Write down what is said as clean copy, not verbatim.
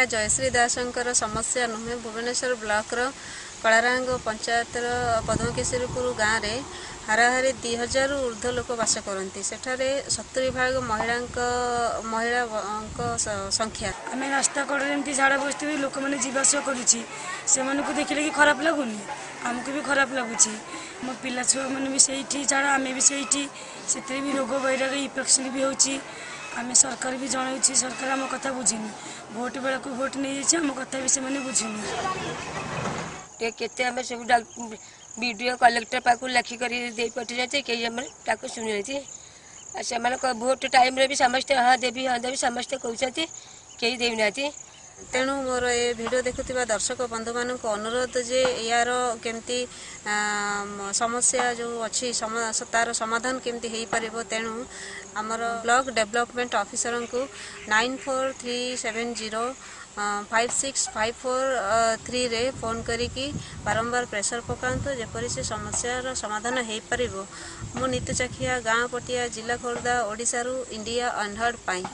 लेखा जयश्री दास समस्या नुहे। भुवनेश्वर ब्लॉक कलारांग पंचायत पद्मकेशमपुर गाँव में हाराहारी 2000 ऊर्ध लोक बास करती। सेठारे 70 भाग महिला संख्या। आम रास्ता कड़े झाड़ा बसते लोक मैंने जीवास कर देखिले कि खराब लगुनि, आमको भी खराब लगुच। मो पिला छुआ मैंने भी सही झाड़ा, आम भी सही से रोग वैराग इन्फेक्शन भी होची। आम सरकार भी जनाऊँ, सरकार आम कथा बुझिन, भोट बेला को भोट नहीं जाए आम कथा भी से बुझिन। केते हमें सब वीडियो कलेक्टर पाक लिखिक पठाई कई आम शुणी से भोट टाइम रे भी समस्ते हाँ देवी समस्ते कहते कई देना। तेणु मोर ये वीडियो देखुवा दर्शक बंधु मान अनुरोध जे यार केमती समस्या जो अच्छी तार समाधान केमती हो पार। तेणु आमर ब्लॉक डेवलपमेंट ऑफिसर को 9437056543 रे फोन करिकी बारंबार प्रेशर पकांतु जेपरि से समस्यार समाधान हो पार। मु नीतू चाकिया गाँव पटिया जिला खोर्धा ओडिस रु इंडिया अनहर्ड पाई।